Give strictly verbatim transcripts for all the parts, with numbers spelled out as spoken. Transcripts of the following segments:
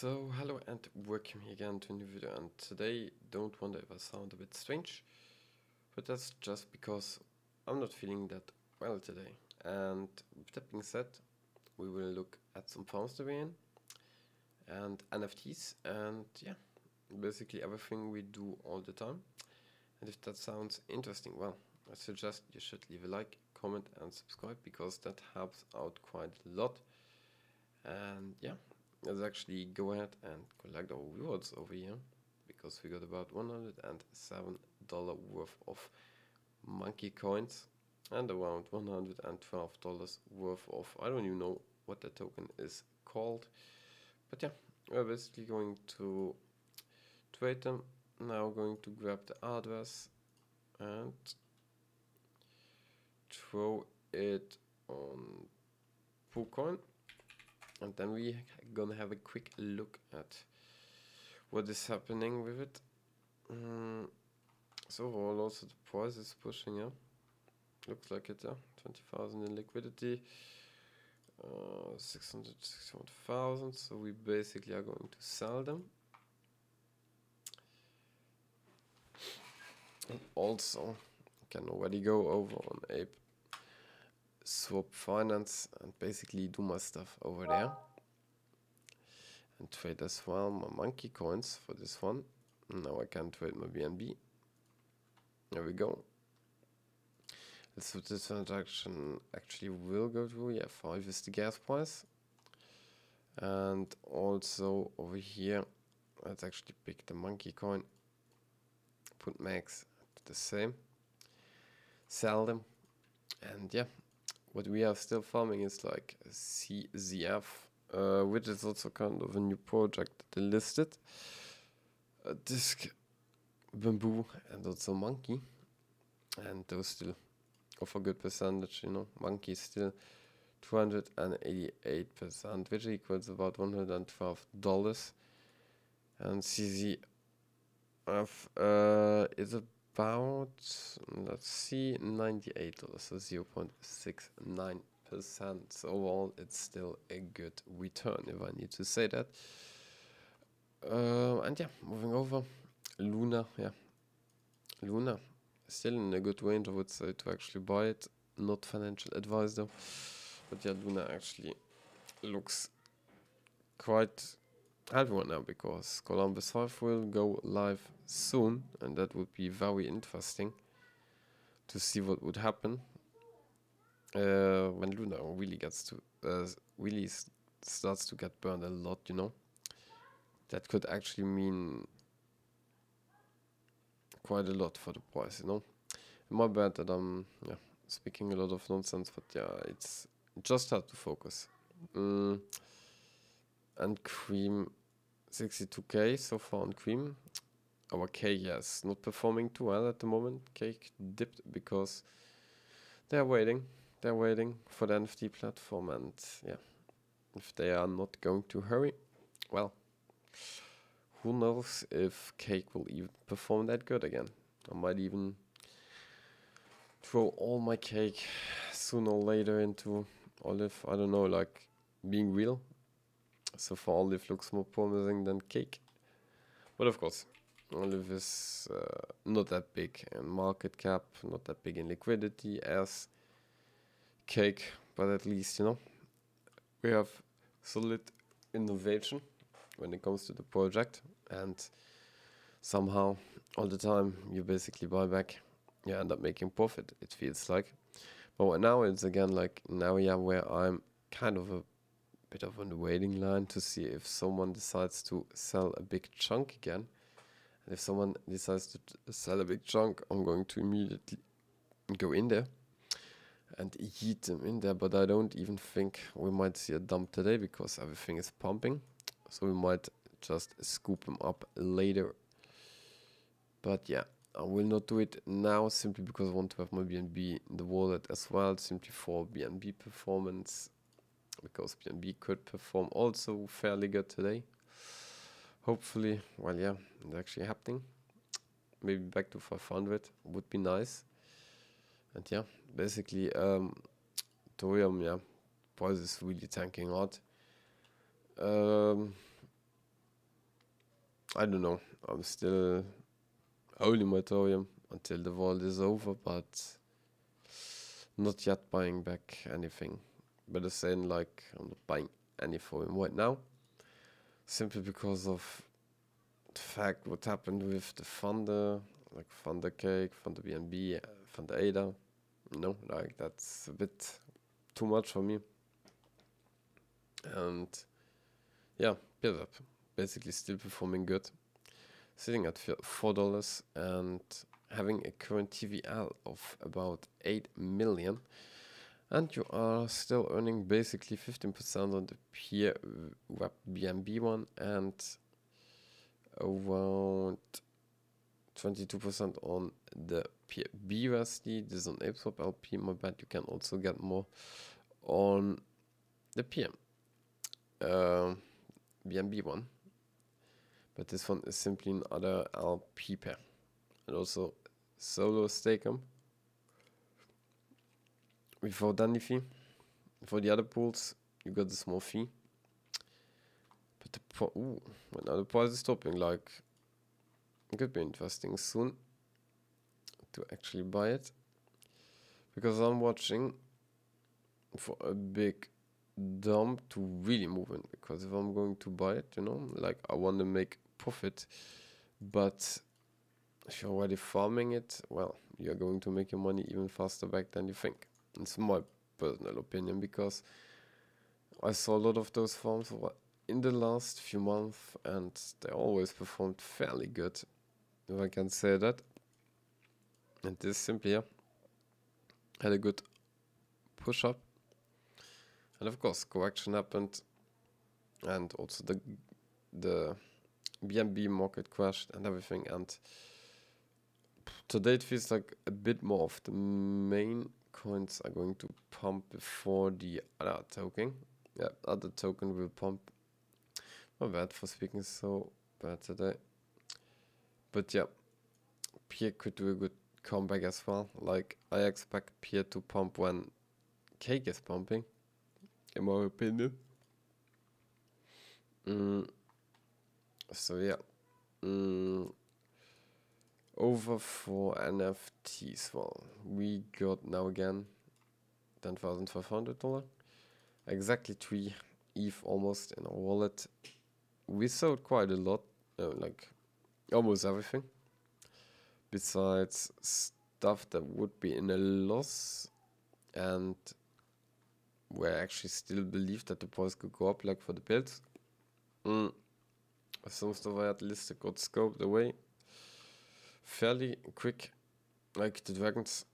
So, hello and welcome again to a new video, and today, don't wonder if I sound a bit strange, but that's just because I'm not feeling that well today. And with that being said, we will look at some funds to be in, and N F Ts, and yeah, basically everything we do all the time. And if that sounds interesting, well, I suggest you should leave a like, comment and subscribe, because that helps out quite a lot. And yeah, let's actually go ahead and collect our rewards over here, because we got about one hundred seven dollars worth of monkey coins and around one hundred twelve dollars worth of, I don't even know what the token is called, but yeah, we're basically going to trade them. Now going to grab the address and throw it on PooCoin. And then we gonna have a quick look at what is happening with it. Um, so overall, also the price is pushing up. Yeah? Looks like it, yeah. twenty thousand in liquidity, uh, six hundred sixty-one thousand. So we basically are going to sell them. And also, can already go over on Ape. Swap Finance and basically do my stuff over there and trade as well my monkey coins for this one. Now I can trade my B N B. There we go. Let's see what this transaction actually will go through. Yeah, five is the gas price, and also over here let's actually pick the monkey coin, put max at the same, sell them. And yeah, what we are still farming is like C Z F, uh, which is also kind of a new project that they listed. A disc, bamboo, and also monkey. And those still offer good percentage, you know. Monkey is still two hundred eighty-eight percent, which equals about one hundred twelve dollars. And C Z F uh, is a about, let's see, ninety-eight dollars, so zero point six nine percent. So overall, it's still a good return, if I need to say that. Uh, and yeah, moving over, Luna, yeah, Luna, still in a good range, I would say, to actually buy it. Not financial advice though, but yeah, Luna actually looks quite healthy right now, because Columbus five will go live soon, and that would be very interesting to see what would happen uh, when Luna really gets to uh, really st starts to get burned a lot, you know. That could actually mean quite a lot for the price, you know. My bad that I'm yeah, speaking a lot of nonsense, but yeah, it's just hard to focus. Mm. And Cream, sixty-two K so far on Cream. Our CAKE, yes, not performing too well at the moment. CAKE dipped because they're waiting. They're waiting for the N F T platform, and yeah, if they are not going to hurry, well, who knows if CAKE will even perform that good again. I might even throw all my CAKE sooner or later into Olive. I don't know, like being real. So far Olive looks more promising than CAKE. But of course, Olive is uh, not that big in market cap, not that big in liquidity as CAKE, but at least, you know, we have solid innovation when it comes to the project, and somehow all the time you basically buy back, you end up making profit, it feels like. But right now it's again like an area where I'm kind of a bit of on the waiting line to see if someone decides to sell a big chunk again. If someone decides to sell a big chunk, I'm going to immediately go in there and yeet them in there. But I don't even think we might see a dump today, because everything is pumping. So we might just scoop them up later. But yeah, I will not do it now, simply because I want to have my B N B in the wallet as well, simply for B N B performance, because B N B could perform also fairly good today. Hopefully, well, yeah, it's actually happening. Maybe back to five hundred would be nice. And yeah, basically, um, Thoreum, yeah, price is really tanking out. Um, I don't know. I'm still holding my Thoreum until the world is over, but not yet buying back anything. But I'm saying, like, I'm not buying any Thoreum right now, simply because of the fact what happened with the funder, like funder CAKE, funder B N B, funder A D A. You know, like, that's a bit too much for me. And yeah, build up basically still performing good, sitting at four dollars and having a current T V L of about eight million, and you are still earning basically fifteen percent on the peer web B N B one and around twenty-two percent on the peer B U S D. This is on ApeSwap L P. My bad, you can also get more on the peer uh, B N B one, but this one is simply another L P pair. And also solo stake them without any fee. For the other pools, you got the small fee. But the pro ooh, well, now the price is stopping, like, it could be interesting soon to actually buy it, because I'm watching for a big dump to really move in, because if I'm going to buy it, you know, like, I want to make profit, but if you're already farming it, well, you're going to make your money even faster back than you think. It's my personal opinion, because I saw a lot of those farms in the last few months and they always performed fairly good, if I can say that. And this simply, yeah, had a good push up, and of course correction happened, and also the the B N B market crashed and everything. And today it feels like a bit more of the main coins are going to pump before the other token. Yeah, other token will pump. My bad for speaking so bad today. But yeah, Peer could do a good comeback as well. Like, I expect Peer to pump when CAKE is pumping, in my opinion. Mm. So yeah. Mm. Over for N F Ts, well, we got now again ten thousand five hundred dollars, exactly three E T H almost in our wallet. We sold quite a lot, uh, like almost everything, besides stuff that would be in a loss, and we actually still believe that the price could go up, like for the builds. Mm. Some stuff I had listed got scoped away fairly quick, like the dragons.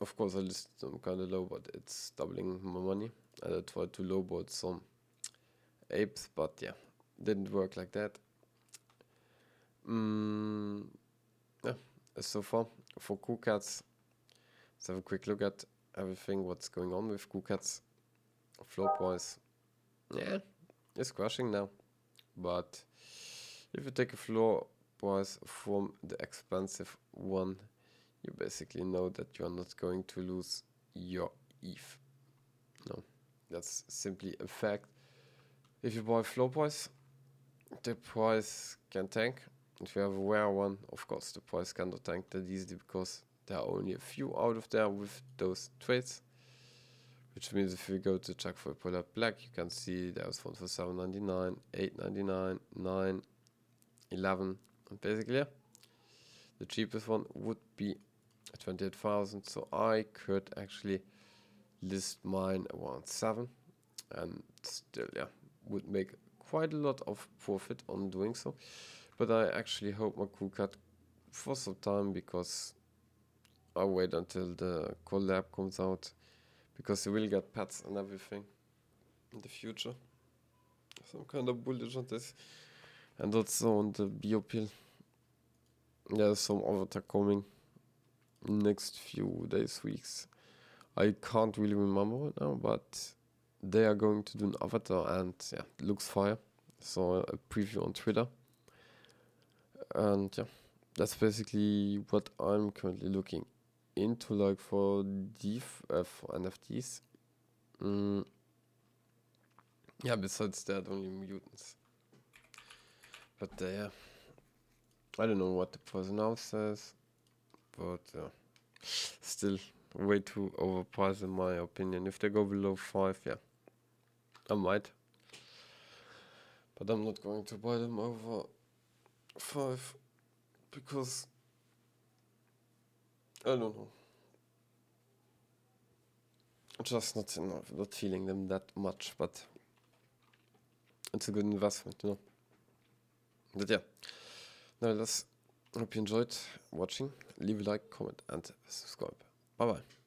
Of course, I listed them kind of low, but it's doubling my money. And I tried to lowboard some apes, but yeah, didn't work like that. Mm, yeah, so far for CoolCats, let's have a quick look at everything what's going on with CoolCats. Floor price, yeah, it's crashing now, but if you take a floor price from the expensive one, you basically know that you're not going to lose your E T H. No, that's simply a fact. If you buy floor price, the price can tank. If you have a rare one, of course the price cannot tank that easily, because there are only a few out of there with those trades, which means if you go to check for a polar black, you can see there's one for seven ninety-nine, eight ninety-nine, nine, eleven. And basically, yeah, the cheapest one would be twenty-eight thousand, so I could actually list mine around seven, and still, yeah, would make quite a lot of profit on doing so. But I actually hold my CoolCat for some time, because I wait until the collab comes out, because you will get pets and everything in the future. So I'm kind of bullish on this. And also on the B O P L, there's some avatar coming next few days, weeks. I can't really remember right now, but they are going to do an avatar, and yeah, it looks fire. So a preview on Twitter. And yeah, that's basically what I'm currently looking into, like, for, uh, for N F Ts. Mm. Yeah, besides that, only mutants. But uh, yeah, I don't know what it was announced as, but uh, still way too overpriced in my opinion. If they go below five, yeah, I might, but I'm not going to buy them over five because I don't know, just not enough, not feeling them that much, but it's a good investment, you know. But yeah, no, let's hope you enjoyed watching. Leave a like, comment and subscribe. Bye bye.